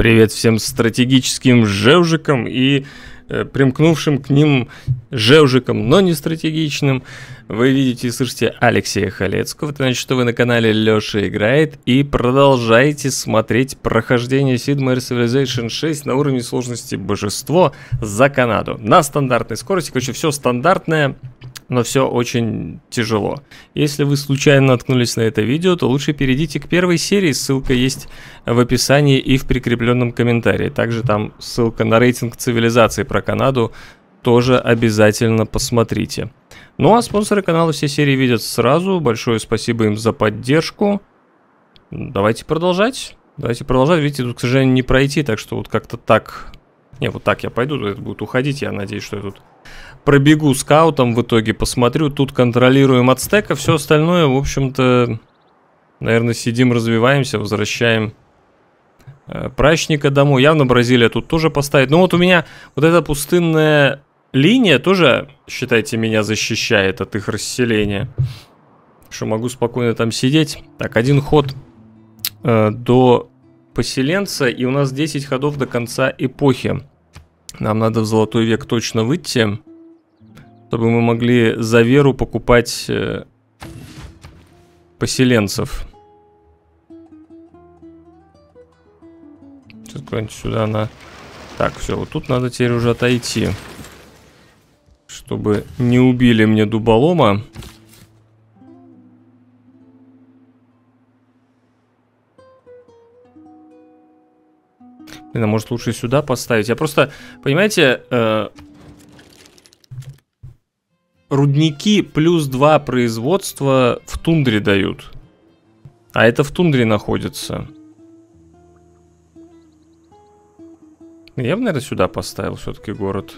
Привет всем стратегическим жевжикам и примкнувшим к ним жевжикам, но не стратегичным. Вы видите и слышите Алексея Халецкого, это значит, что вы на канале Лёша играет и продолжаете смотреть прохождение Sid Meier's Civilization 6 на уровне сложности Божество за Канаду. На стандартной скорости, короче, все стандартное, но все очень тяжело. Если вы случайно наткнулись на это видео, то лучше перейдите к первой серии, ссылка есть в описании и в прикрепленном комментарии. Также там ссылка на рейтинг цивилизации про Канаду, тоже обязательно посмотрите. Ну а спонсоры канала все серии видят сразу, большое спасибо им за поддержку. Давайте продолжать. Видите, тут, к сожалению, не пройти, так что вот как-то так... Не, вот так я пойду, это будет уходить, я надеюсь, что я тут пробегу скаутом, в итоге посмотрю. Тут контролируем Ацтека, все остальное, в общем-то, наверное, сидим, развиваемся, возвращаем прачника домой. Явно Бразилия тут тоже поставит. Ну вот у меня вот эта пустынная линия тоже, считайте, меня защищает от их расселения. Что могу спокойно там сидеть. Так, один ход до поселенца, и у нас 10 ходов до конца эпохи. Нам надо в золотой век точно выйти, чтобы мы могли за веру покупать поселенцев. Сейчас куда-нибудь сюда на... Так, все, вот тут надо теперь уже отойти, чтобы не убили мне дуболома. Блин, а может лучше сюда поставить? Я просто, понимаете, рудники плюс 2 производства в тундре дают. А это в тундре находится. Я бы, наверное, сюда поставил все-таки город.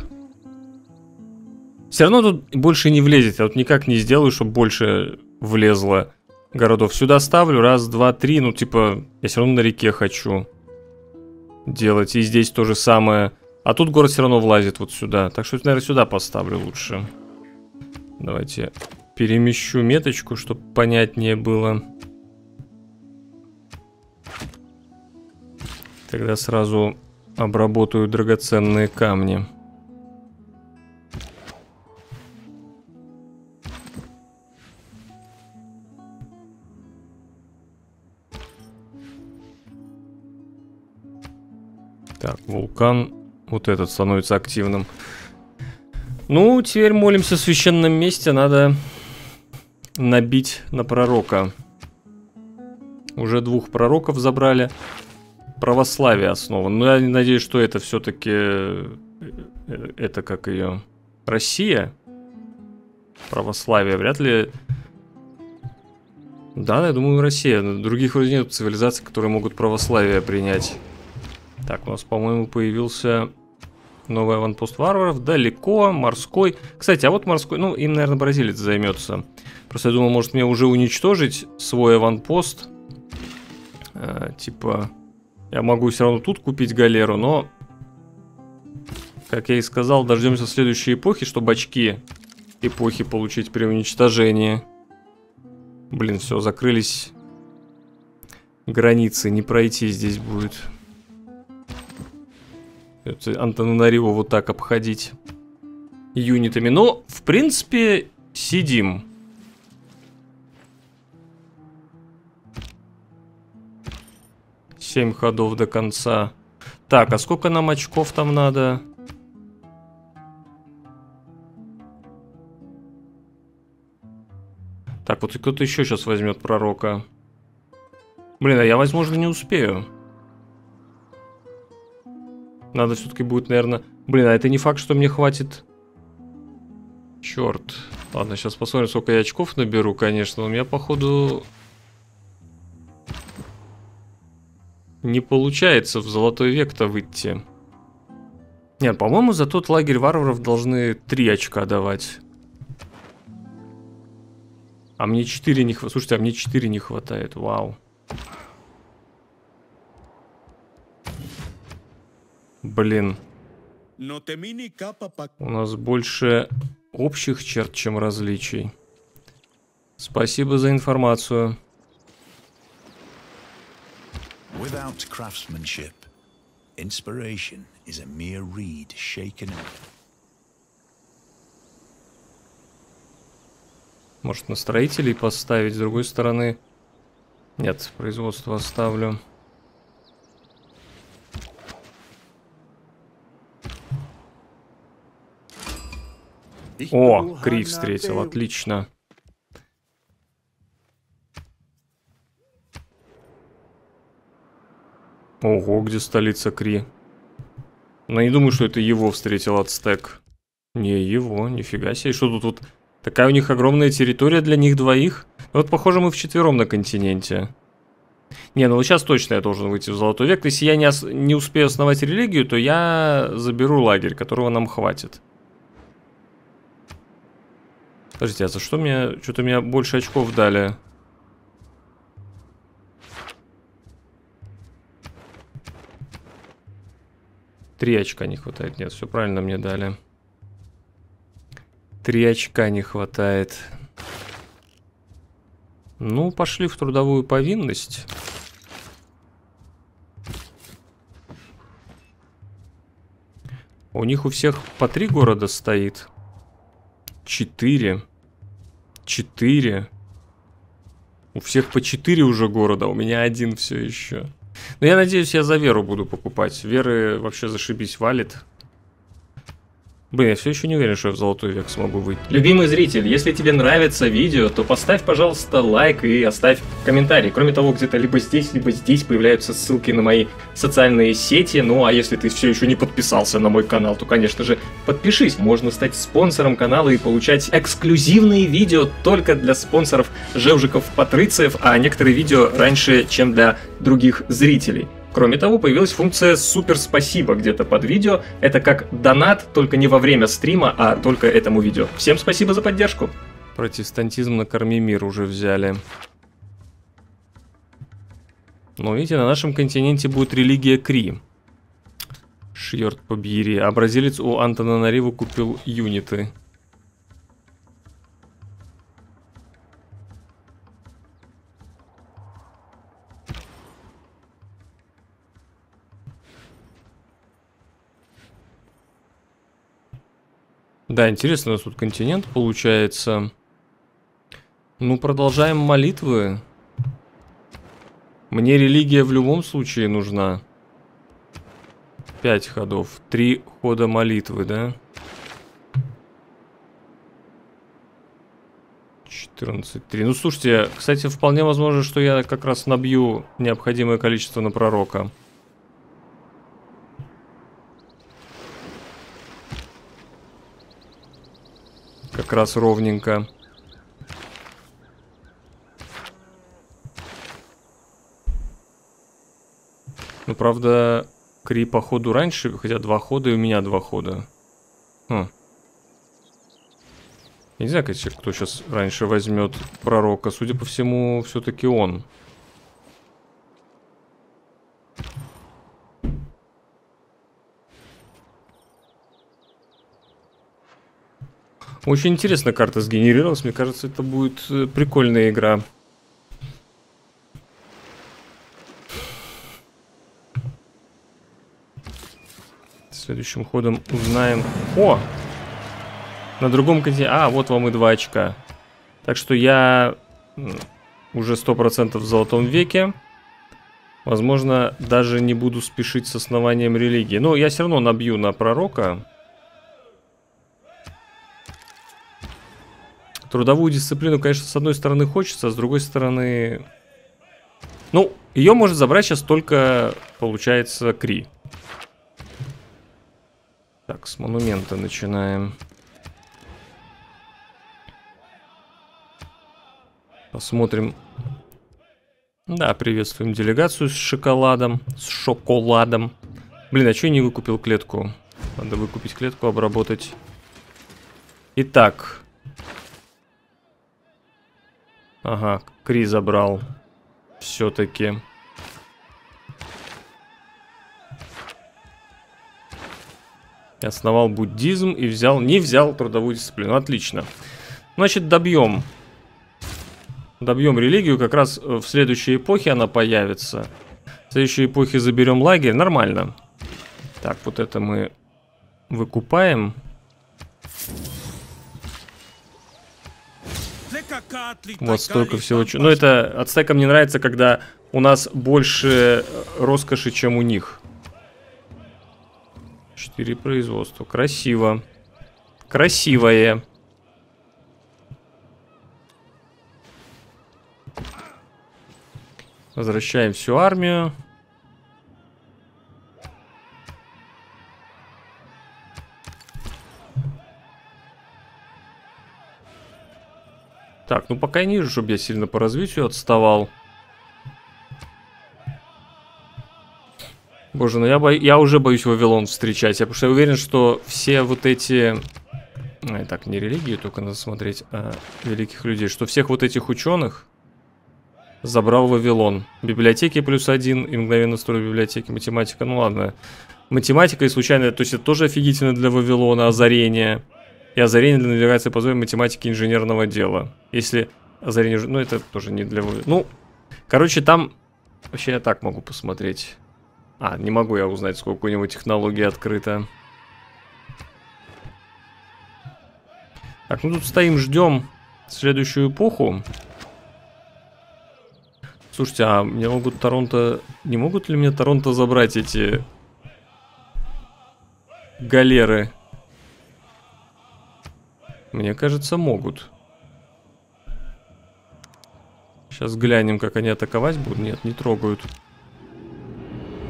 Все равно тут больше не влезет. Я тут никак не сделаю, чтобы больше влезло городов. Сюда ставлю. Раз, два, три. Ну, типа, я все равно на реке хочу делать. И здесь то же самое. А тут город все равно влазит вот сюда. Так что, наверное, сюда поставлю лучше. Давайте перемещу меточку, чтобы понятнее было. Тогда сразу обработаю драгоценные камни. Так, вулкан вот этот становится активным. Ну, теперь молимся в священном месте. Надо набить на пророка. Уже 2 пророков забрали. Православие основано. Но я надеюсь, что это все-таки... Это как ее... Россия? Православие вряд ли... Да, я думаю, Россия. Других вроде нет цивилизаций, которые могут православие принять. Так, у нас, по-моему, появился новый аванпост варваров. Далеко, морской. Кстати, а вот морской... Ну, им, наверное, бразилец займется. Просто я думал, может, мне уже уничтожить свой аванпост. Типа, я могу все равно тут купить галеру, но... Как я и сказал, дождемся следующей эпохи, чтобы очки эпохи получить при уничтожении. Блин, все, закрылись границы. Не пройти здесь будет. Антананариву вот так обходить юнитами. Но, в принципе, сидим. Семь ходов до конца. Так, а сколько нам очков там надо? Так, вот кто-то еще сейчас возьмет пророка. Блин, а я, возможно, не успею. Надо все-таки будет, наверное... Блин, а это не факт, что мне хватит... Черт. Ладно, сейчас посмотрим, сколько я очков наберу, конечно. У меня, походу... Не получается в золотой век-то выйти. Нет, по-моему, за тот лагерь варваров должны 3 очка давать. А мне 4 не хватает. Слушайте, а мне 4 не хватает. Вау. Блин. У нас больше общих черт, чем различий. Спасибо за информацию. Inspiration is a mere reed shaken up. Может, на строителей поставить, с другой стороны. Нет, производство оставлю. О, Кри встретил, отлично. Ого, где столица Кри? Но я не думаю, что это его встретил Ацтек. Не его, нифига себе. И что тут вот... Такая у них огромная территория для них двоих. Вот, похоже, мы вчетвером на континенте. Не, ну вот сейчас точно я должен выйти в Золотой век. Если я не успею основать религию, то я заберу лагерь, которого нам хватит. Подождите, а за что мне... Что-то мне больше очков дали. Три очка не хватает. Нет, все правильно мне дали. 3 очка не хватает. Ну, пошли в трудовую повинность. У них у всех по 3 города стоит. 4. У всех по 4 уже города, у меня 1 все еще. Но я надеюсь, я за веру буду покупать. Веры вообще зашибись валит. Блин, я все еще не уверен, что я в Золотой век смогу выйти. Любимый зритель, если тебе нравится видео, то поставь, пожалуйста, лайк и оставь комментарий. Кроме того, где-то либо здесь появляются ссылки на мои социальные сети. Ну а если ты все еще не подписался на мой канал, то, конечно же, подпишись. Можно стать спонсором канала и получать эксклюзивные видео только для спонсоров Жевжиков-Патрициев, а некоторые видео раньше, чем для других зрителей. Кроме того, появилась функция «Супер спасибо» где-то под видео. Это как донат, только не во время стрима, а только этому видео. Всем спасибо за поддержку. Протестантизм на корми мир уже взяли. Ну, видите, на нашем континенте будет религия Кри. Шьёрт побери. А бразилец у Антананариву купил юниты. Да, интересно, у нас тут континент получается. Ну, продолжаем молитвы. Мне религия в любом случае нужна. 5 ходов. 3 хода молитвы, да? 14-3. Ну, слушайте, кстати, вполне возможно, что я как раз набью необходимое количество на пророка. Как раз ровненько. Ну, правда, Кри по ходу раньше, хотя 2 хода, и у меня 2 хода. Хм. Я не знаю, кто сейчас раньше возьмет пророка. Судя по всему, все-таки он. Очень интересно карта сгенерировалась, мне кажется, это будет прикольная игра. Следующим ходом узнаем... О! На другом континенте... А, вот вам и 2 очка. Так что я уже 100% в Золотом веке. Возможно, даже не буду спешить с основанием религии. Но я все равно набью на пророка... Трудовую дисциплину, конечно, с одной стороны хочется, а с другой стороны... Ну, ее может забрать сейчас только, получается, Кри. Так, с монумента начинаем. Посмотрим. Да, приветствуем делегацию с шоколадом. С шоколадом. Блин, а что я не выкупил клетку? Надо выкупить клетку, обработать. Итак... Ага, Кри забрал. Все-таки. Основал буддизм и взял... Не взял трудовую дисциплину. Отлично. Значит, добьем. Добьем религию. Как раз в следующей эпохе она появится. В следующей эпохе заберем лагерь. Нормально. Так, вот это мы выкупаем. Вот столько всего. Ну, это ацтекам не нравится, когда у нас больше роскоши, чем у них. 4 производства. Красиво. Красивое. Возвращаем всю армию. Так, ну пока я не вижу, чтобы я сильно по развитию отставал. Боже, ну я уже боюсь Вавилон встречать. Я, потому что я уверен, что все вот эти... Ай, так, не религию только надо смотреть, а великих людей. Что всех вот этих ученых забрал Вавилон. Библиотеки +1, и мгновенно строй библиотеки. Математика, ну ладно. Математика и случайно, то есть это тоже офигительно для Вавилона, озарение. И озарение для навигации по зоне математики инженерного дела. Если озарение... Ну, это тоже не для... Ну, короче, там... Вообще я так могу посмотреть. А, не могу я узнать, сколько у него технологий открыто. Так, ну тут стоим, ждем следующую эпоху. Слушайте, а мне могут Торонто... Не могут ли мне Торонто забрать эти... галеры? Мне кажется, могут. Сейчас глянем, как они атаковать будут. Нет, не трогают.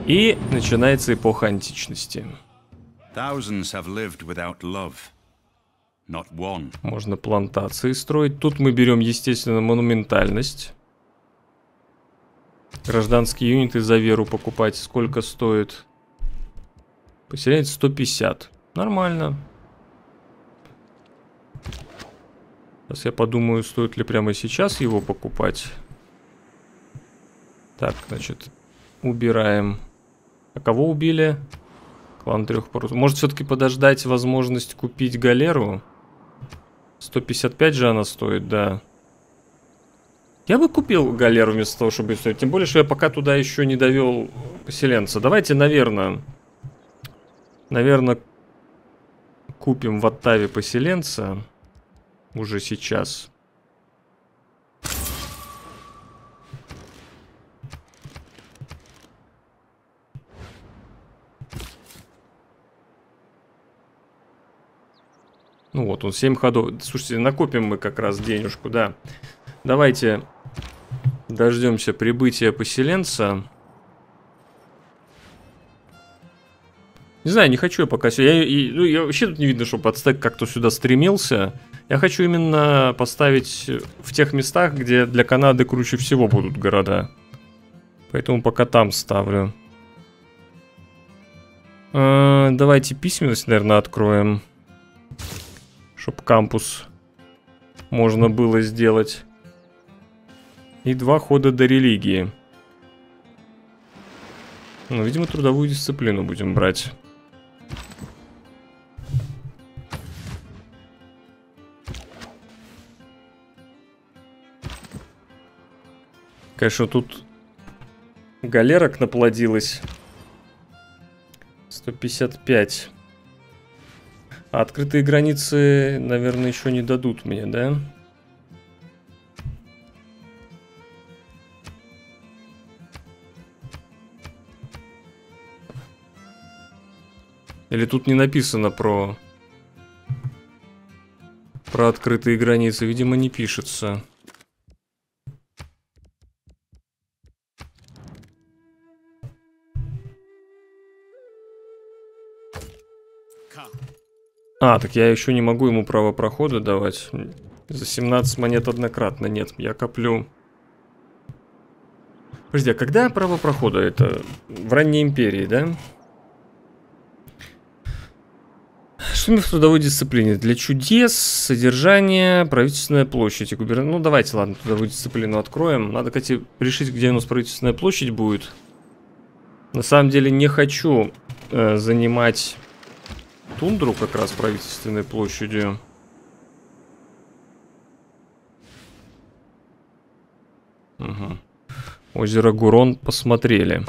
И начинается эпоха античности. Можно плантации строить. Тут мы берем, естественно, монументальность. Гражданские юниты за веру покупать. Сколько стоит? Поселяется 150. Нормально. Сейчас я подумаю, стоит ли прямо сейчас его покупать. Так, значит, убираем. А кого убили? Клан 3 парусов. Может, все-таки подождать возможность купить галеру? 155 же она стоит, да. Я бы купил галеру вместо того, чтобы стоить. Тем более, что я пока туда еще не довел поселенца. Давайте, наверное, купим в Оттаве поселенца. Уже сейчас. Ну вот, он 7 ходов. Слушайте, накопим мы как раз денежку, да. Давайте дождемся прибытия поселенца. Не знаю, не хочу я пока сюда. Я вообще тут не видно, чтобы ацтек как-то сюда стремился. Я хочу именно поставить в тех местах, где для Канады круче всего будут города. Поэтому пока там ставлю. Давайте письменность, наверное, откроем. Чтоб кампус можно было сделать. И 2 хода до религии. Ну, видимо, трудовую дисциплину будем брать. Конечно, тут галерок наплодилось. 155. А открытые границы, наверное, еще не дадут мне, да? Или тут не написано про открытые границы? Видимо, не пишется. А, так я еще не могу ему право прохода давать. За 17 монет однократно. Нет, я коплю. Подожди, а когда право прохода? Это в ранней империи, да? Что у меня в трудовой дисциплине? Для чудес, содержание, правительственная площадь и губернатор. Ну, давайте, ладно, трудовую дисциплину откроем. Надо, кстати, решить, где у нас правительственная площадь будет. На самом деле не хочу занимать тундру как раз правительственной площадью. Угу. Озеро Гурон посмотрели.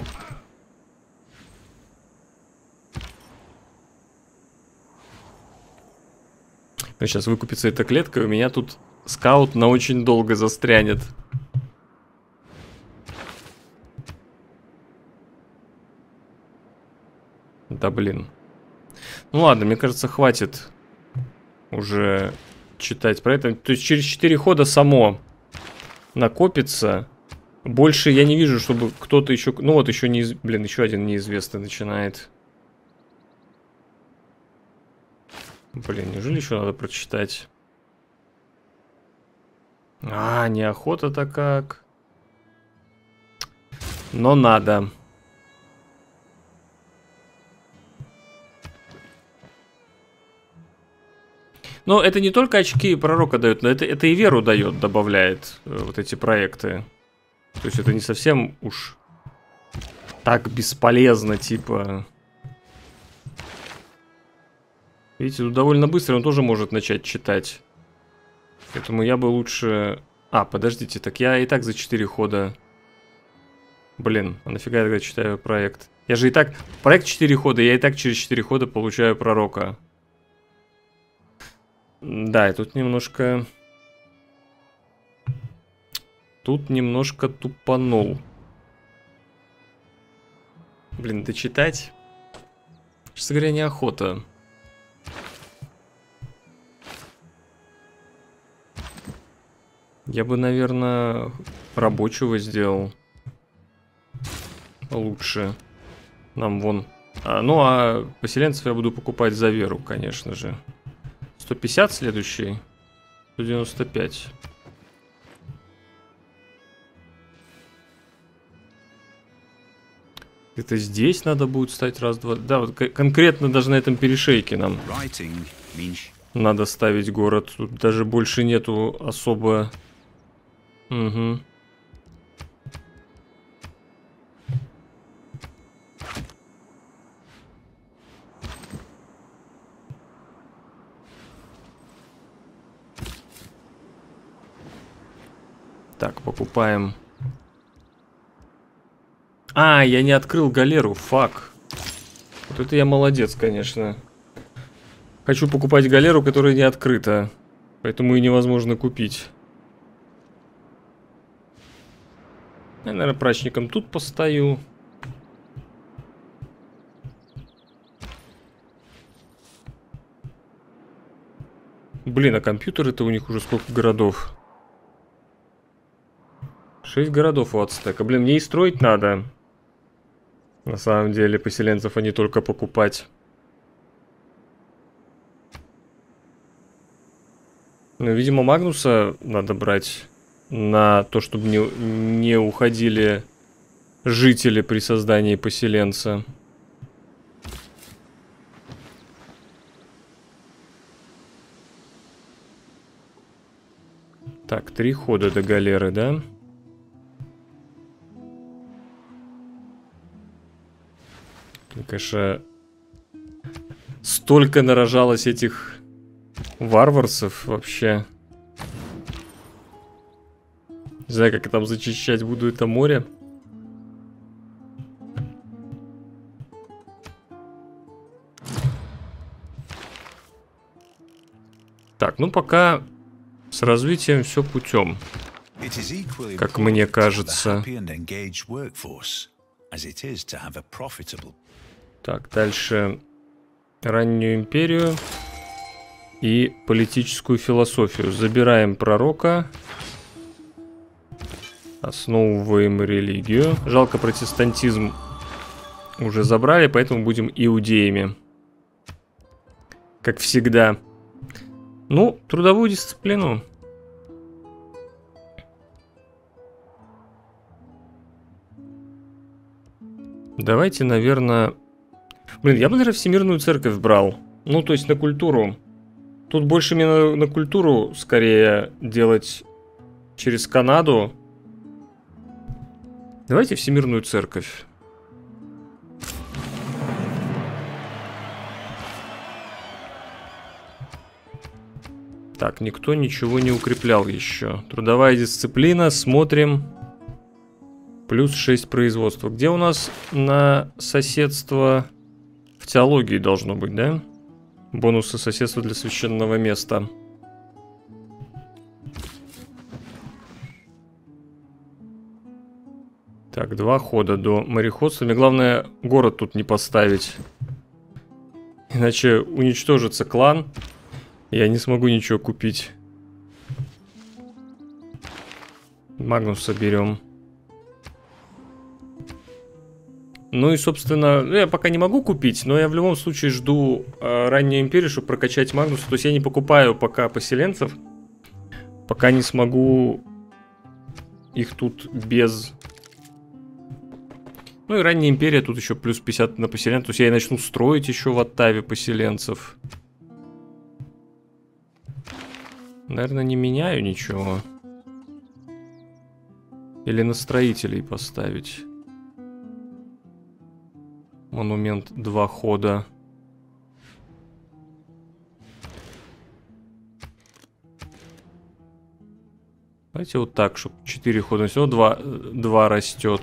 Сейчас выкупится эта клетка, и у меня тут скаут на очень долго застрянет. Да блин. Ну ладно, мне кажется, хватит уже читать про это. То есть через 4 хода само накопится. Больше я не вижу, чтобы кто-то еще... Ну вот еще не... Блин, еще один неизвестный начинает. Блин, неужели еще надо прочитать? А, неохота-то как. Но надо. Но это не только очки пророка дает, но это и веру дает, добавляет вот эти проекты. То есть это не совсем уж так бесполезно, типа. Видите, тут довольно быстро он тоже может начать читать. Поэтому я бы лучше... А, подождите, так я и так за 4 хода... Блин, а нафига я тогда читаю проект? Я же и так... Проект 4 хода, я и так через 4 хода получаю пророка. Да, и тут немножко... Тут немножко тупанул. Блин, дочитать? Честно говоря, неохота. Я бы, наверное, рабочего сделал лучше. Нам вон. Ну, а поселенцев я буду покупать за веру, конечно же. 150 следующий. 195. Это здесь надо будет стать раз, два... Да, вот конкретно даже на этом перешейке нам надо ставить город. Тут даже больше нету особо... Угу. Так, покупаем... А, я не открыл галеру, фак. Вот это я молодец, конечно. Хочу покупать галеру, которая не открыта. Поэтому и невозможно купить. Я, наверное, прачником тут постою. Блин, а компьютеры-то у них уже сколько городов? 6 городов у Ацтека. Блин, мне и строить надо. На самом деле, поселенцев, а не только покупать. Ну, видимо, Магнуса надо брать на то, чтобы не уходили жители при создании поселенца. Так, 3 хода до галеры, да? Конечно, столько нарожалось этих варварцев вообще. Не знаю, как я там зачищать буду это море. Так, ну пока с развитием все путем, как мне кажется. Так, дальше раннюю империю и политическую философию. Забираем пророка. Основываем религию. Жалко, протестантизм уже забрали, поэтому будем иудеями. Как всегда. Ну, трудовую дисциплину. Давайте, наверное... Блин, я бы, наверное, Всемирную Церковь брал. Ну, то есть на культуру. Тут больше мне на культуру скорее делать через Канаду. Давайте Всемирную Церковь. Так, никто ничего не укреплял еще. Трудовая дисциплина, смотрим. Плюс 6 производства. Где у нас на соседство... В теологии должно быть, да? Бонусы соседства для священного места. Так, 2 хода до мореходствами. Главное, город тут не поставить. Иначе уничтожится клан. Я не смогу ничего купить. Магнуса берем. Ну и, собственно, я пока не могу купить, но я в любом случае жду раннюю империю, чтобы прокачать Магнуса. То есть я не покупаю пока поселенцев, пока не смогу их тут без... Ну и ранняя империя, тут еще плюс 50 на поселенцев. То есть я и начну строить еще в Оттаве поселенцев. Наверное, не меняю ничего. Или на строителей поставить. Монумент 2 хода. Давайте вот так, чтобы 4 хода. Всего 2 растет.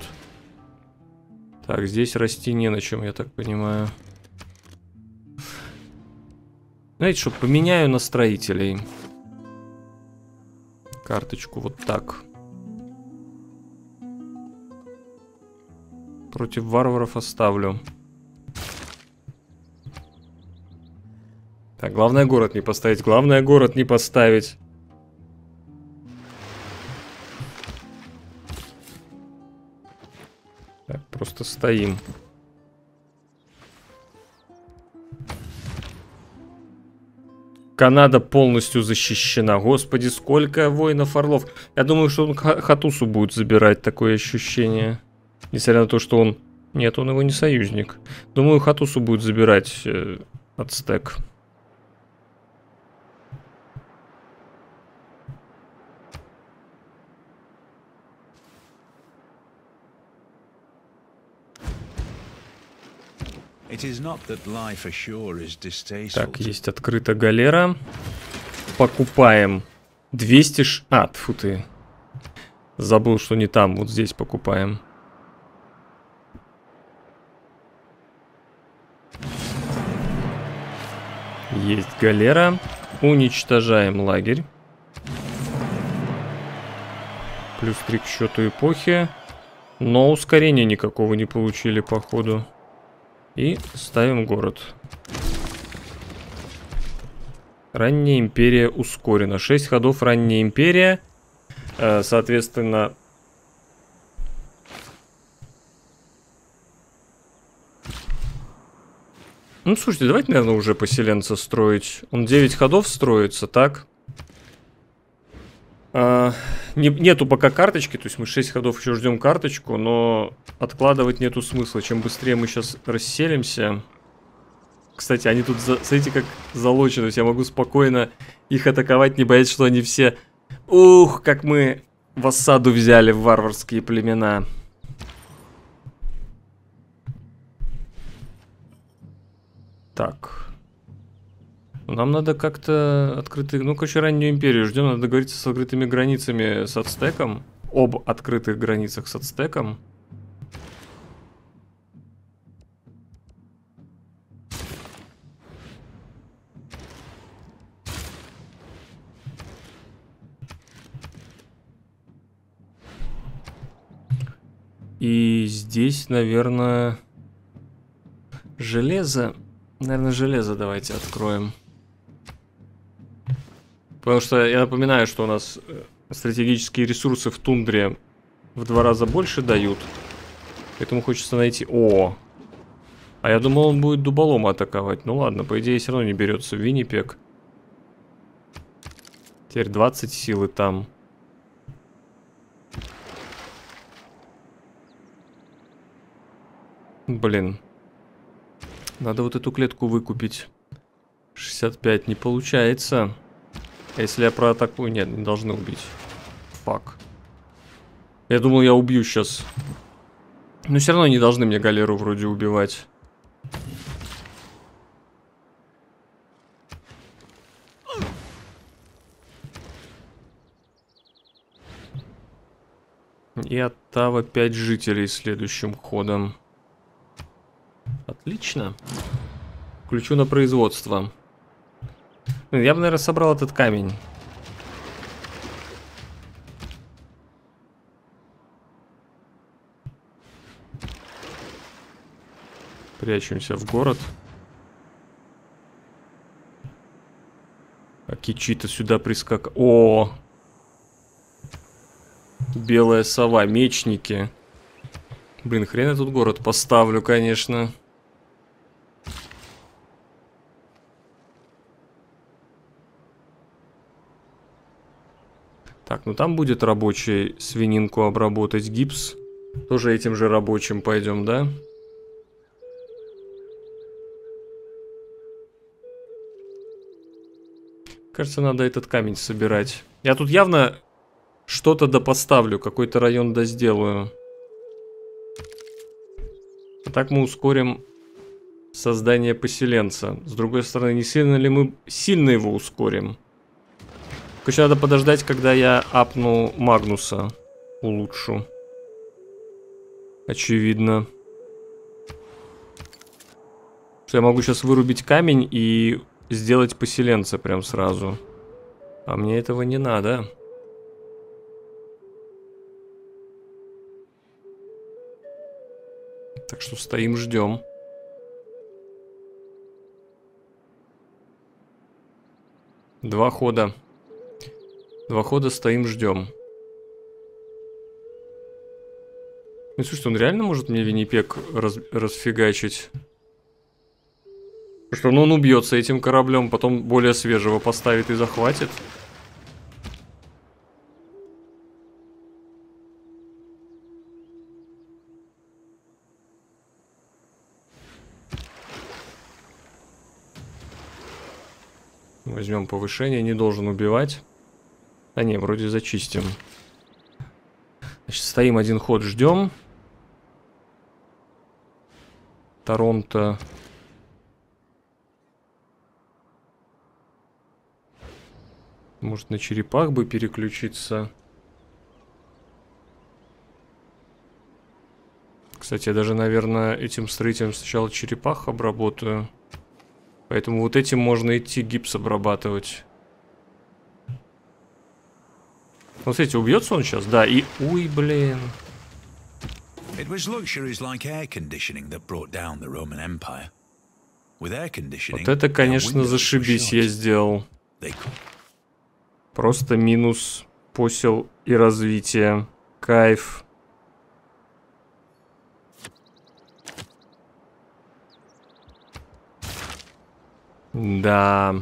Так, здесь расти не на чем, я так понимаю. Знаете что, поменяю на строителей. Карточку вот так. Против варваров оставлю. Так, главное город не поставить. Главное город не поставить. Так, просто стоим. Канада полностью защищена. Господи, сколько воинов-орлов. Я думаю, что он Хатусу будет забирать, такое ощущение. Несмотря на то, что он... Нет, он его не союзник. Думаю, Хатусу будет забирать Ацтек. Так, есть открыта галера. Покупаем 200 ш... А, тьфу ты. Забыл, что не там. Вот здесь покупаем. Есть галера. Уничтожаем лагерь. Плюс 3 к счету эпохи. Но ускорения никакого не получили, походу. И ставим город. Ранняя империя ускорена. 6 ходов ранняя империя. Соответственно... Ну, слушайте, давайте, наверное, уже поселенца строить. Он 9 ходов строится, так? Нету пока карточки, то есть мы 6 ходов еще ждем карточку, но откладывать нету смысла. Чем быстрее мы сейчас расселимся... Кстати, они тут, смотрите, как залочены. Я могу спокойно их атаковать, не боясь, что они все... Ух, как мы в осаду взяли варварские племена. Так... Нам надо как-то открытые... Ну, короче, раннюю империю ждем. Надо договориться с открытыми границами с Ацтеком. Об открытых границах с Ацтеком. И здесь, наверное... Железо. Наверное, железо давайте откроем. Потому что я напоминаю, что у нас стратегические ресурсы в тундре в 2 раза больше дают. Поэтому хочется найти... О! А я думал, он будет дуболома атаковать. Ну ладно, по идее, все равно не берется. Виннипег. Теперь 20 силы там. Блин. Надо вот эту клетку выкупить. 65 не получается. А если я проатакую? Нет, не должны убить. Фак. Я думал, я убью сейчас. Но все равно не должны мне галеру вроде убивать. И Оттава 5 жителей следующим ходом. Отлично. Включу на производство. Я бы, наверное, собрал этот камень. Прячемся в город. А кичи-то сюда прискак... О! Белая сова, мечники. Блин, хрен я тут город поставлю, конечно. Так, ну там будет рабочий свининку обработать, гипс. Тоже этим же рабочим пойдем, да? Кажется, надо этот камень собирать. Я тут явно что-то допоставлю, какой-то район досделаю. А так мы ускорим создание поселенца. С другой стороны, не сильно ли мы сильно его ускорим? Короче, надо подождать, когда я апну Магнуса. Улучшу. Очевидно. Что я могу сейчас вырубить камень и... сделать поселенца прям сразу. А мне этого не надо. Так что стоим, ждем. Два хода. Два хода стоим, ждем. Ну, слушай, он реально может мне Виннипег расфигачить? Что, ну он убьется этим кораблем, потом более свежего поставит и захватит. Возьмем повышение, не должен убивать. А не, вроде зачистим. Значит, стоим один ход, ждем. Торонто... Может, на черепах бы переключиться. Кстати, я даже, наверное, этим строителем сначала черепах обработаю. Поэтому вот этим можно идти гипс обрабатывать. Вот, смотрите, убьется он сейчас? Да, и... Уй, блин. Вот это, конечно, зашибись я сделал. Просто минус посел и развитие. Кайф. Да.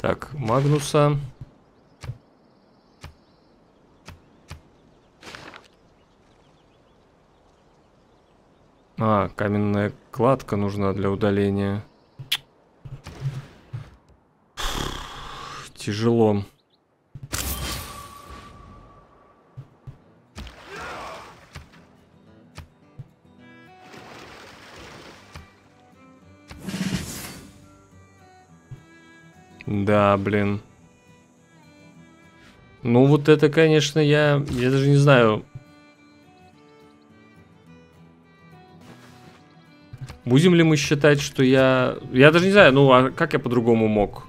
Так, Магнуса. А, каменная кладка нужна для удаления. Тяжело. Да, блин. Ну вот это, конечно, я даже не знаю. Будем ли мы считать, что я... Я даже не знаю, ну а как я по-другому мог?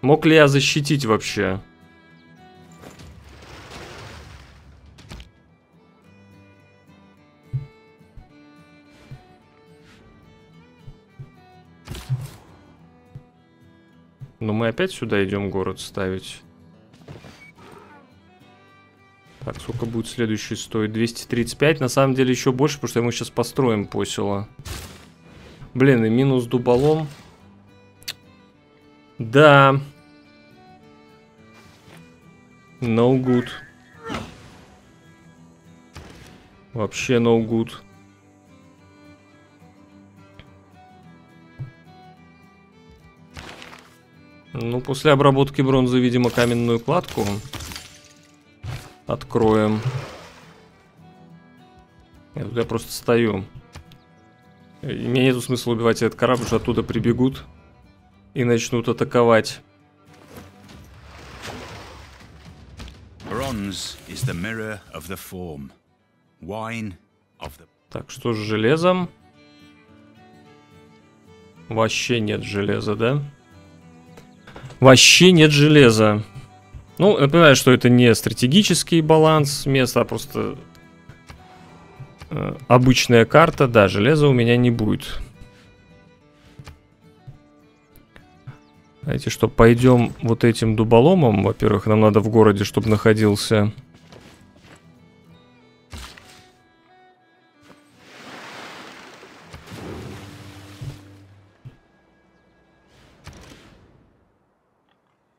Мог ли я защитить вообще? Но мы опять сюда идем город ставить. Так, сколько будет следующий стоить? 235. На самом деле еще больше, потому что мы сейчас построим посела. Блин, и минус дуболом. Да. No good. Вообще no good. Ну, после обработки бронзы, видимо, каменную кладку откроем. Нет, я просто стою. И мне нету смысла убивать этот корабль, потому что оттуда прибегут и начнут атаковать. Так, что с железом? Вообще нет железа, да? Вообще нет железа. Ну, напоминаю, что это не стратегический баланс места, а просто обычная карта. Да, железа у меня не будет. Знаете что, пойдем вот этим дуболомом. Во-первых, нам надо в городе, чтобы находился...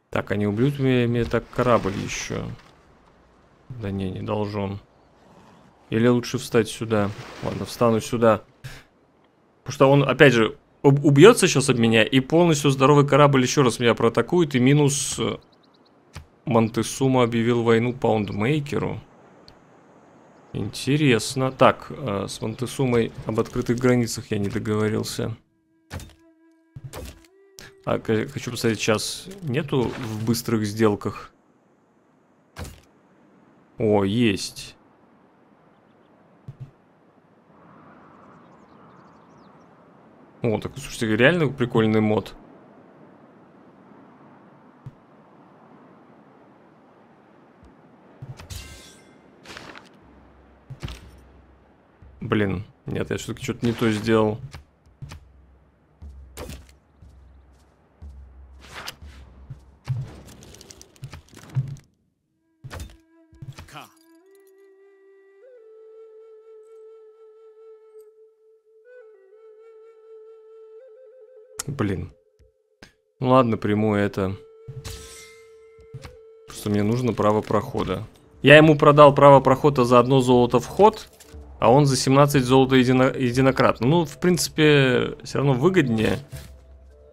Так, они убьют меня так корабль еще. Да не должен. Или лучше встать сюда. Ладно, встану сюда. Потому что он, опять же, убьется сейчас об меня, и полностью здоровый корабль еще раз меня проатакует, и минус Монтесума объявил войну Паундмейкеру. Интересно. Так, с Монтесумой об открытых границах я не договорился. А, хочу посмотреть, сейчас нету в быстрых сделках? О, есть. О, так, слушайте, реально прикольный мод. Блин, нет, я все-таки что-то не то сделал. Блин. Ну ладно, приму это. Просто мне нужно право прохода. Я ему продал право прохода за 1 золото вход, а он за 17 золота единократно. Ну, в принципе, все равно выгоднее.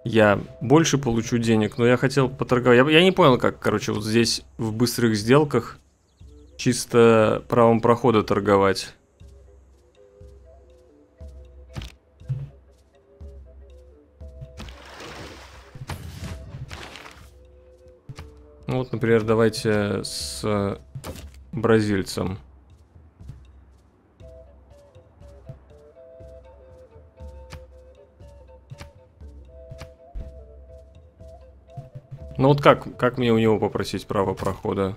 Я больше получу денег, но я хотел поторговать. Я не понял, как, короче, вот здесь в быстрых сделках чисто правом прохода торговать. Ну вот, например, давайте с бразильцем. Ну вот как мне у него попросить право прохода?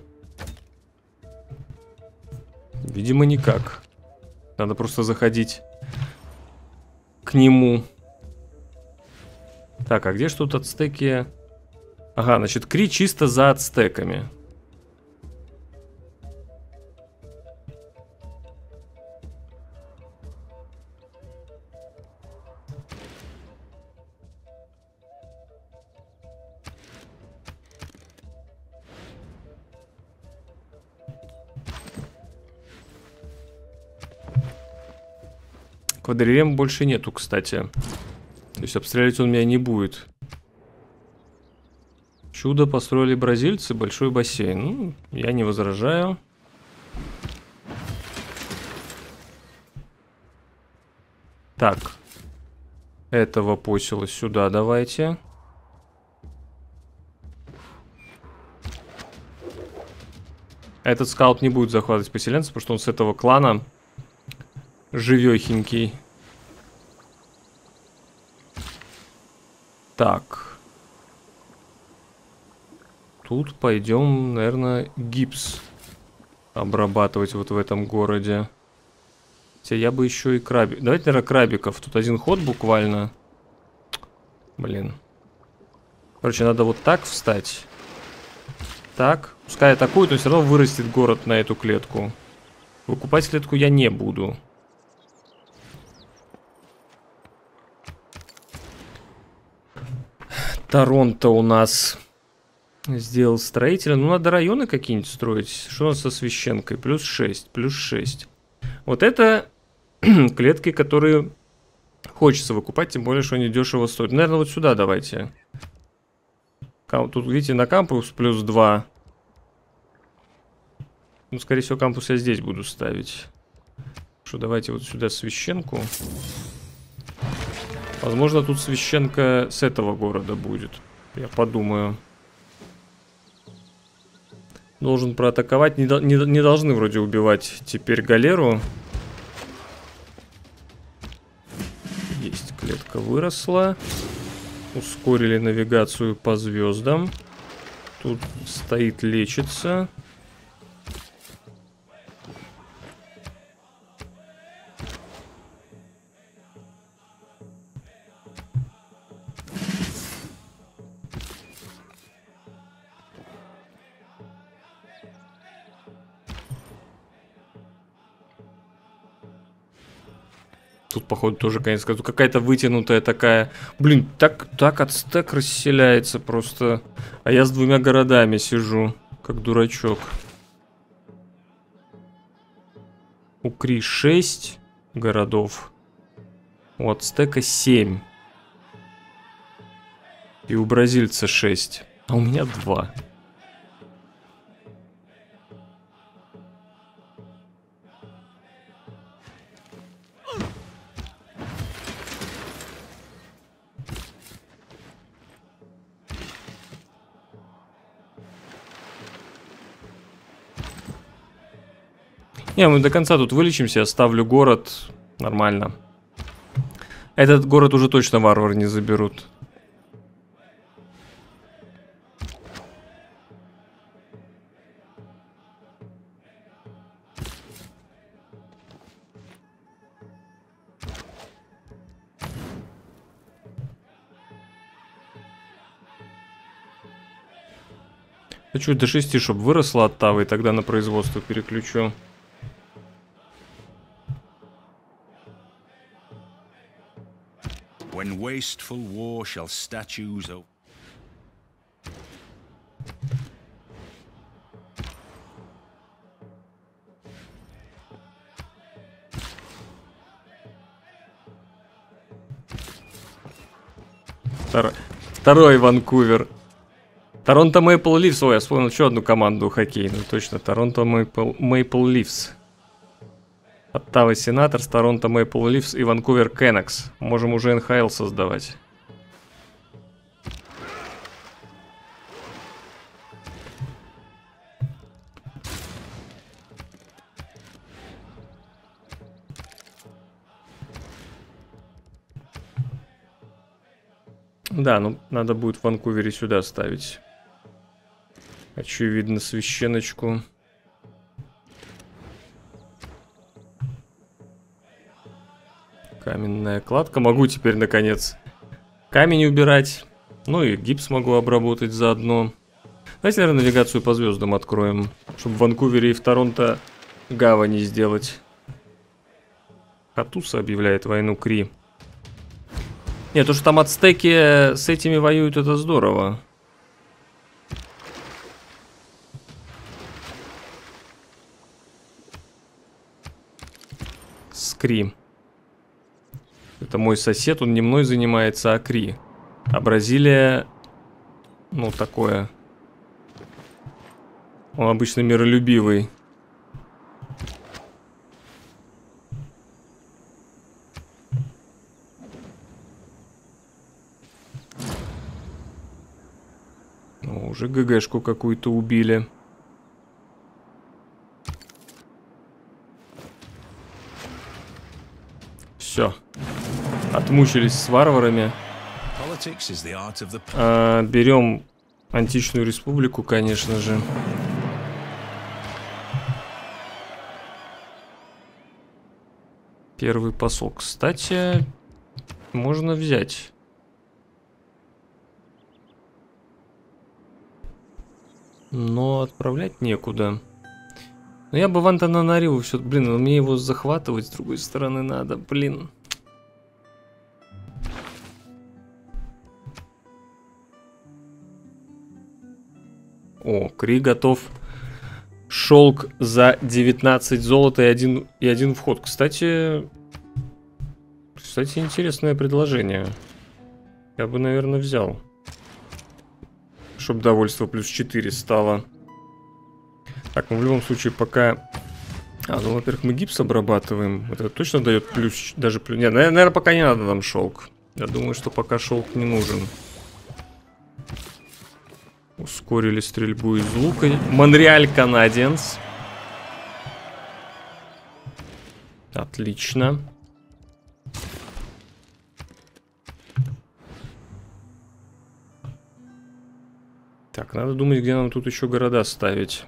Видимо, никак. Надо просто заходить к нему. Так, а где ж тут ацтеки? Ага, значит, Кри чисто за ацтеками. Квадрилем больше нету, кстати. То есть обстрелять он меня не будет. Чудо построили бразильцы, большой бассейн. Ну, я не возражаю. Так. Этого посела сюда давайте. Этот скаут не будет захватывать поселенцев, потому что он с этого клана живехенький. Так. Тут пойдем, наверное, гипс обрабатывать вот в этом городе. Хотя я бы еще и крабик... Давайте, наверное, крабиков. Тут один ход буквально. Блин. Короче, надо вот так встать. Так. Пускай атакуют, но все равно вырастет город на эту клетку. Выкупать клетку я не буду. Торонто у нас... Сделал строителя. Ну, надо районы какие-нибудь строить. Что у нас со священкой? Плюс 6, плюс 6. Вот это клетки, которые хочется выкупать, тем более, что они дешево стоят. Наверное, вот сюда давайте. Тут, видите, на кампус плюс 2. Ну, скорее всего, кампус я здесь буду ставить. Что, давайте вот сюда священку. Возможно, тут священка с этого города будет. Я подумаю. Должен проатаковать. Не должны вроде убивать теперь галеру. Есть, клетка выросла. Ускорили навигацию по звездам. Тут стоит, лечится. Походу тоже конец. Какая-то вытянутая такая. Блин, так Ацтек расселяется просто. А я с двумя городами сижу, как дурачок. У Кри 6 городов. У Ацтека 7. И у бразильца 6. А у меня 2. Не, мы до конца тут вылечимся, я ставлю город. Нормально. Этот город уже точно варвары не заберут. Хочу до 6, чтобы выросла Оттава, и тогда на производство переключу. Wasteful war shall statues. Второй Ванкувер. Торонто Мейпл Лифс. Ой, я вспомнил еще одну команду хоккейную. Точно, Торонто Мейпл Лифс. Оттава Сенатор, Торонто Мейпл Лифс и Ванкувер Кэнекс. Можем уже НХЛ создавать. Да, ну надо будет в Ванкувере сюда ставить. Очевидно, священочку. Каменная кладка. Могу теперь, наконец, камень убирать. Ну и гипс могу обработать заодно. Давайте, наверное, навигацию по звездам откроем, чтобы в Ванкувере и в Торонто гавани сделать. Хатуса объявляет войну Кри. Нет, то, что там ацтеки с этими воюют, это здорово. С Кри. Это мой сосед, он не мной занимается, а Кри. А Бразилия, ну, такое. Он обычно миролюбивый. Ну, уже ГГшку какую-то убили. Все. Отмучились с варварами. Берем античную республику, конечно же. Первый посол, кстати, можно взять. Но отправлять некуда. Но я бы в Антананариву все... Блин, но мне его захватывать с другой стороны надо, блин. О, Кри готов. Шелк за 19 золота и один вход. Кстати, интересное предложение. Я бы, наверное, взял. Чтоб довольство плюс 4 стало. Так, ну в любом случае пока... А, ну, во-первых, мы гипс обрабатываем. Это точно дает плюс... Даже плюс... Нет, наверное, пока не надо нам шелк. Я думаю, что пока шелк не нужен. Ускорили стрельбу из лука. Монреаль Канадиенс. Отлично. Так, надо думать, где нам тут еще города ставить.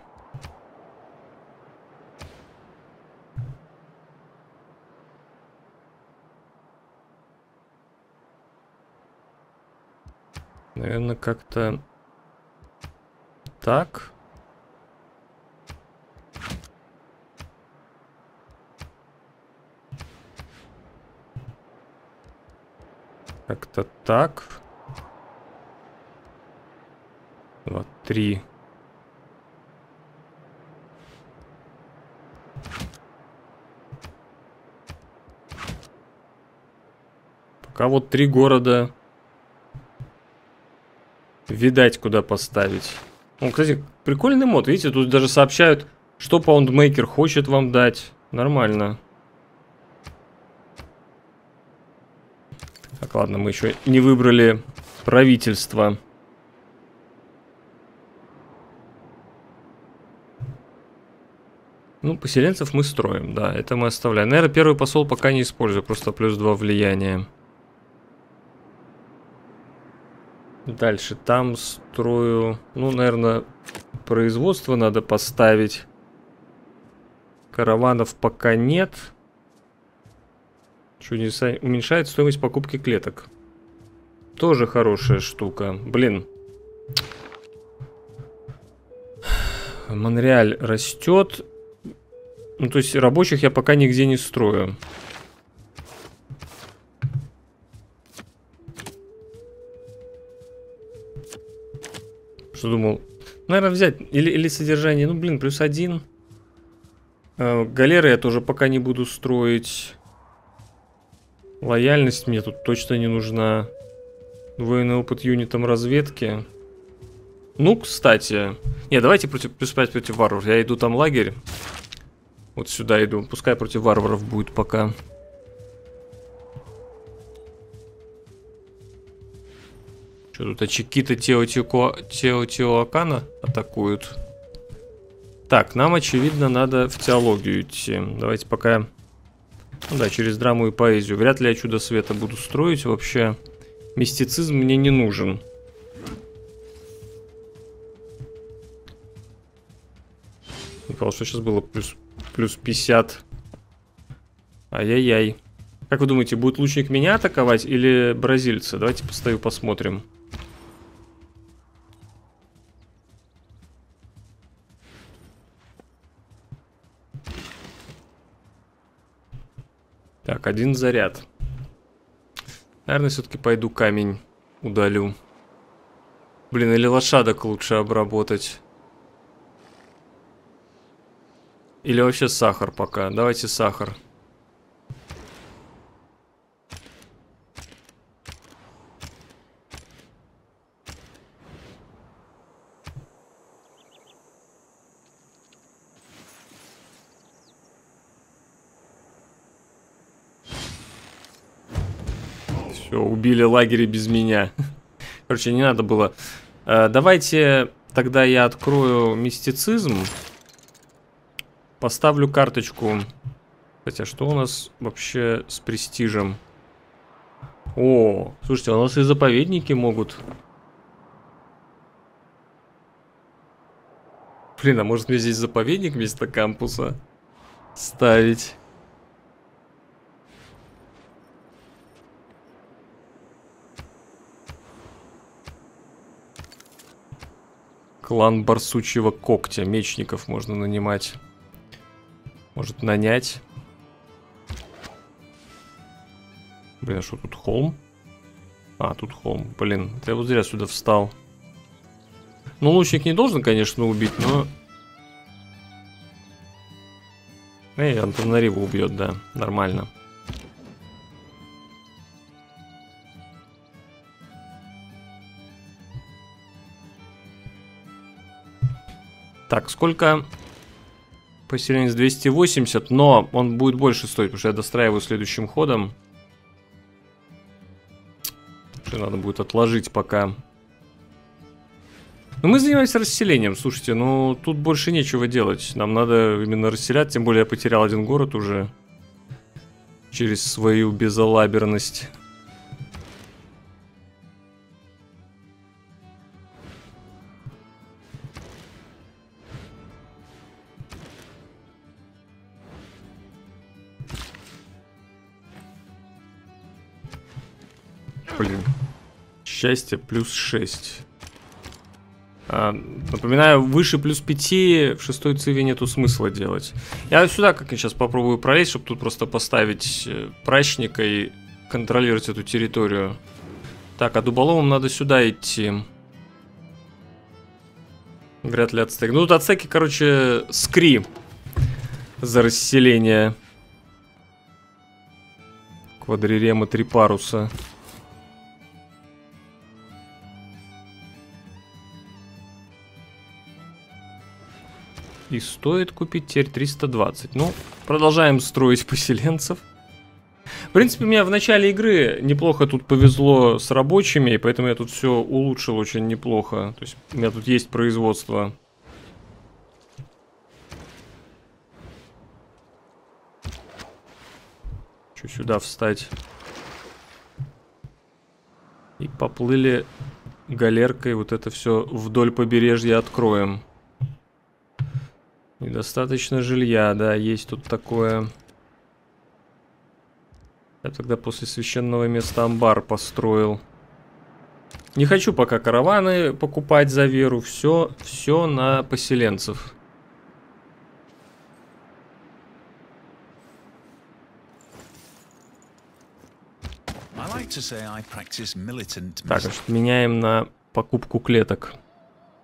Наверное, как-то так. Как-то так. 2, 3. Пока вот 3 города. Видать, куда поставить. Ну, кстати, прикольный мод. Видите, тут даже сообщают, что Паундмейкер хочет вам дать. Нормально. Так, ладно, мы еще не выбрали правительство. Ну, поселенцев мы строим, да, это мы оставляем. Наверное, первый посол пока не использую, просто +2 влияние. Дальше там строю, ну, наверное, производство надо поставить. Караванов пока нет. Чудеса уменьшает стоимость покупки клеток. Тоже хорошая штука. Блин. Монреаль растет. Ну, то есть рабочих я пока нигде не строю. Что думал? Наверное, взять. Или содержание. Ну, блин, +1. Галеры я тоже пока не буду строить. Лояльность мне тут точно не нужна. Двойной опыт юнитам разведки. Ну, кстати. Не, давайте +5 против варваров. Я иду там лагерь. Вот сюда иду. Пускай против варваров будет пока. Что тут, очекиты Теотиоакана атакуют? Так, нам, очевидно, надо в теологию идти. Давайте пока... Ну да, через драму и поэзию. Вряд ли я чудо света буду строить вообще. Мистицизм мне не нужен. Николай, что сейчас было +50. Ай-яй-яй. Как вы думаете, будет лучник меня атаковать или бразильца? Давайте постою, посмотрим. Так, 1 заряд. Наверное, все-таки пойду камень удалю. Блин, или лошадок лучше обработать. Или вообще сахар пока. Давайте сахар. Все, убили лагерь без меня. Короче, не надо было. Давайте тогда я открою мистицизм. Поставлю карточку. Хотя, что у нас вообще с престижем? О, слушайте, у нас и заповедники могут. Блин, а может мне здесь заповедник вместо кампуса ставить? Клан Барсучьего Когтя. Мечников можно нанимать. Может нанять. Блин, а что тут холм? А, тут холм. Блин, я вот зря сюда встал. Ну, лучник не должен, конечно, убить, но... Эй, Антананариву убьет, да. Нормально. Так, сколько... Поселенец 280, но он будет больше стоить, потому что я достраиваю следующим ходом. Что надо будет отложить пока. Но мы занимаемся расселением, слушайте, ну тут больше нечего делать. Нам надо именно расселять, тем более я потерял 1 город уже. Через свою безалаберность. Блин. Счастье плюс 6. Напоминаю, выше плюс 5 в шестой циве нету смысла делать. Я сюда как я сейчас попробую пролезть, чтобы тут просто поставить прачника и контролировать эту территорию. Так, а дуболомом надо сюда идти. Вряд ли ацтеки. Ну тут ацтеки, короче, скри за расселение. Квадрирема 3 паруса. И стоит купить теперь 320. Ну, продолжаем строить поселенцев. В принципе, мне в начале игры неплохо тут повезло с рабочими, и поэтому я тут все улучшил очень неплохо. То есть у меня тут есть производство. Хочу сюда встать. И поплыли галеркой вот это все вдоль побережья откроем. Недостаточно жилья, да, есть тут такое. Я тогда после священного места амбар построил. Не хочу пока караваны покупать за веру, все на поселенцев. Так, значит, меняем на покупку клеток.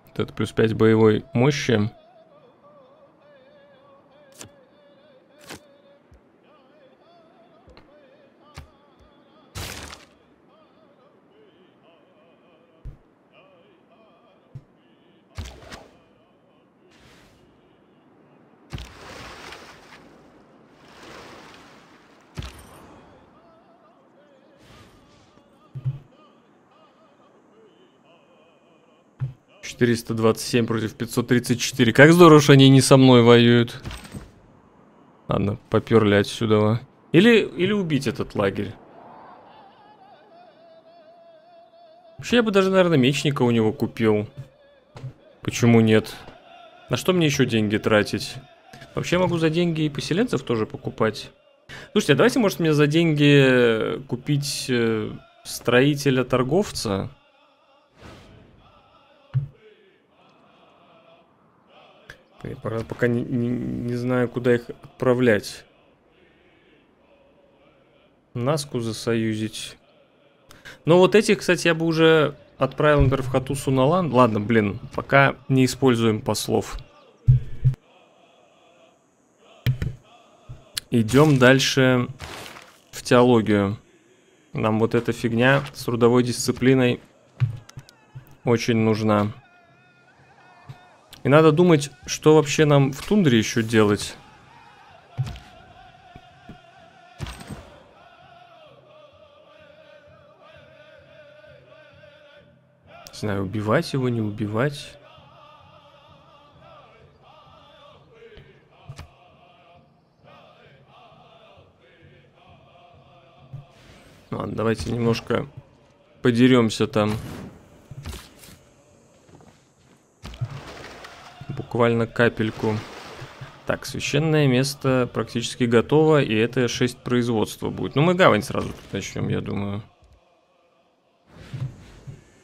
Вот это плюс 5 боевой мощи. «427 против 534». Как здорово, что они не со мной воюют. Ладно, поперли отсюда. Или убить этот лагерь. Вообще, я бы даже, наверное, мечника у него купил. Почему нет? На что мне еще деньги тратить? Вообще, могу за деньги и поселенцев тоже покупать. Слушайте, а давайте, может, мне за деньги купить строителя-торговца? Я пока не знаю, куда их отправлять. Наску засоюзить. Но вот этих, кстати, я бы уже отправил, например, в Хатусу на ланд. Ладно, блин, пока не используем послов. Идем дальше в теологию. Нам вот эта фигня с трудовой дисциплиной очень нужна. И надо думать, что вообще нам в тундре еще делать. Не знаю, убивать его, не убивать. Ладно, давайте немножко подеремся там. Буквально капельку. Так, священное место практически готово, и это 6 производства будет. Ну, мы гавань сразу тут начнем, я думаю.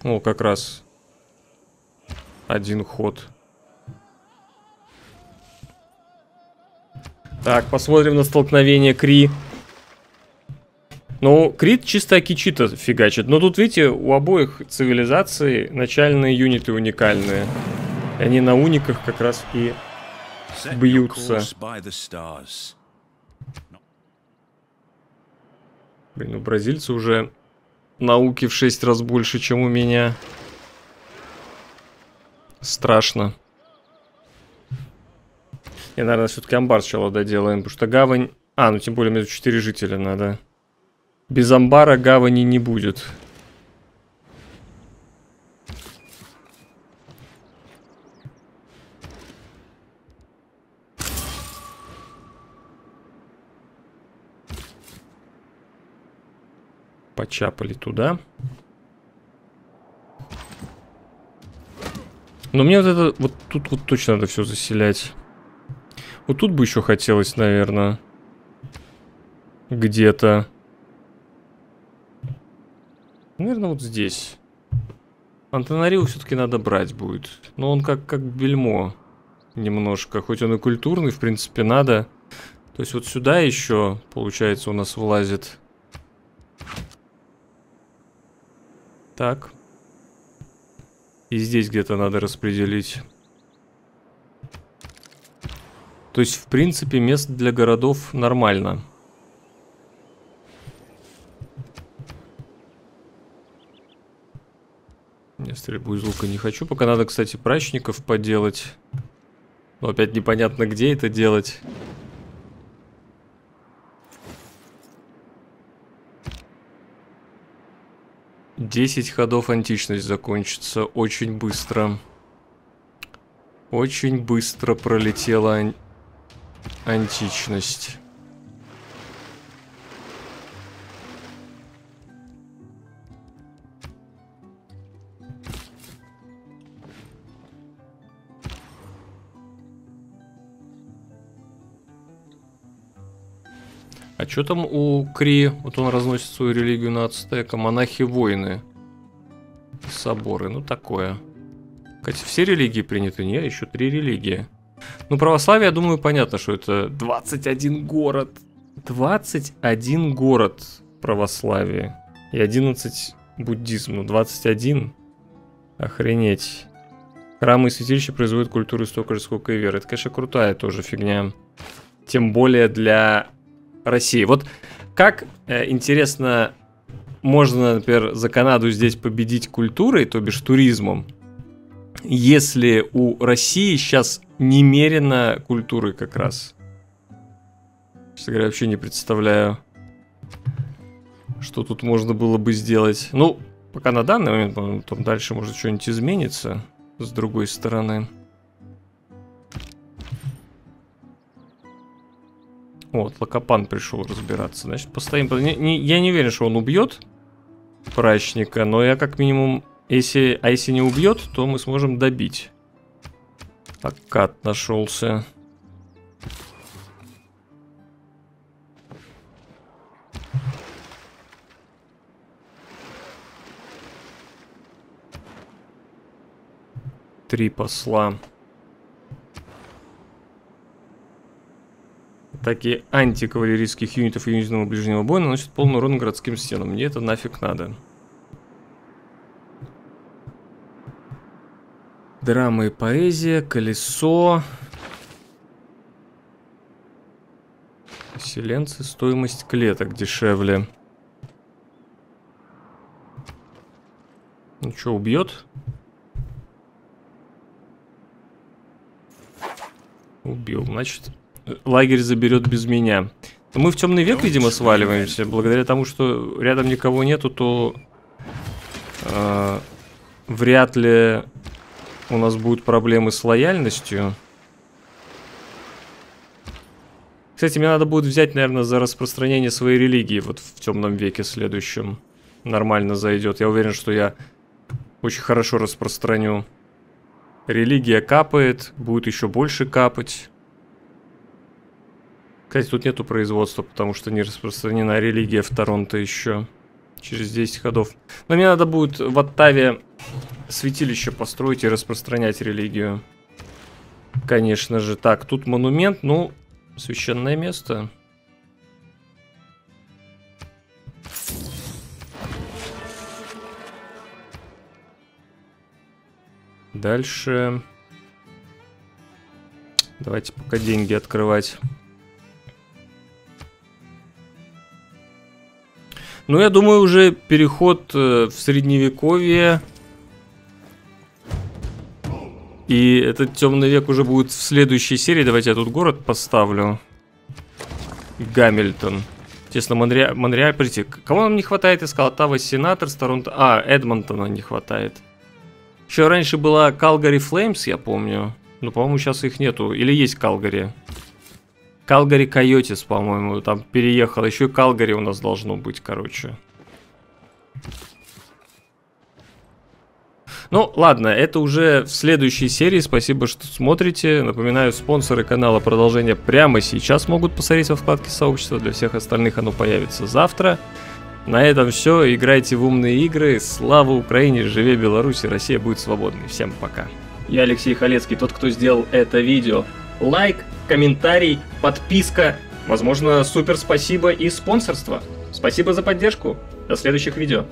О, как раз один ход. Так, посмотрим на столкновение Кри. Ну, Крит чисто Акичита фигачит. Но тут, видите, у обоих цивилизаций начальные юниты уникальные. Они на униках как раз и бьются. Блин, у бразильца уже науки в 6 раз больше, чем у меня. Страшно. Я, наверное, все-таки амбар сначала доделаем, потому что гавань... А, ну тем более мне тут 4 жителя надо. Без амбара гавани не будет. Почапали туда. Но мне вот это... Вот тут точно надо все заселять. Вот тут бы еще хотелось, наверное. Где-то. наверное, вот здесь. Антананариву все-таки надо брать будет. Но он как бельмо немножко. Хоть он и культурный, в принципе, надо. То есть вот сюда еще, получается, у нас влазит. Так. И здесь где-то надо распределить. То есть, в принципе, мест для городов нормально. Я стрельбу из лука не хочу. Пока надо, кстати, прачников поделать. Но опять непонятно, где это делать. Десять ходов античность закончится очень быстро. Очень быстро пролетела античность. А что там у Кри? Вот он разносит свою религию на ацтека. Монахи-воины. Соборы. Ну, такое. Кстати, все религии приняты. Не, еще 3 религии. Ну, православие, я думаю, понятно, что это 21 город. 21 город православия. И 11 буддизм. Ну, 21. Охренеть. Храмы и святилища производят культуру столько же, сколько и веры. Это, конечно, крутая тоже фигня. Тем более для... России. Вот как, интересно, можно, например, за Канаду здесь победить культурой, то бишь туризмом, если у России сейчас немерено культуры как раз. Честно говоря, вообще не представляю, что тут можно было бы сделать. Ну, пока на данный момент, ну, там дальше может что-нибудь изменится с другой стороны. Вот, Локопан пришел разбираться. Значит, постоим. Я не верю, что он убьет прачника, но я как минимум... если не убьет, то мы сможем добить. Аккад нашелся. Три посла. Атаки антикавалерийских юнитов и юнитного ближнего боя наносят полный урон городским стенам. Мне это нафиг надо. Драма и поэзия, колесо. Поселенцы, стоимость клеток дешевле. Ну что, убьет? Убил, значит... Лагерь заберет без меня. Мы в темный век, видимо, сваливаемся. Благодаря тому, что рядом никого нету, то вряд ли у нас будут проблемы с лояльностью. Кстати, мне надо будет взять, наверное, за распространение своей религии. Вот в темном веке следующем нормально зайдет. Я уверен, что я очень хорошо распространю. Религия капает, будет еще больше капать. Кстати, тут нету производства, потому что не распространена религия в Торонто еще через 10 ходов. Но мне надо будет в Оттаве святилище построить и распространять религию. Конечно же. Так, тут монумент, ну, священное место. Дальше. Давайте пока деньги открывать. Ну, я думаю, уже переход в средневековье. И этот темный век уже будет в следующей серии. Давайте я тут город поставлю. Гамильтон. Естественно, Монреаль прийти. Кого нам не хватает? Искал Оттава Сенатор, Торонто... А, Эдмонтона не хватает. Еще раньше была Калгари Флеймс, я помню. Но, по-моему, сейчас их нету. Или есть Калгари? Калгари Койотис, по-моему, там переехал. Еще и Калгари у нас должно быть, короче. Ну, ладно, это уже в следующей серии. Спасибо, что смотрите. Напоминаю, спонсоры канала продолжения прямо сейчас могут посмотреть во вкладке сообщества. Для всех остальных оно появится завтра. На этом все. Играйте в умные игры. Слава Украине, живе Беларусь, Россия будет свободной. Всем пока. Я Алексей Халецкий, тот, кто сделал это видео. Лайк, комментарий, подписка. Возможно, супер спасибо и спонсорство. Спасибо за поддержку. До следующих видео.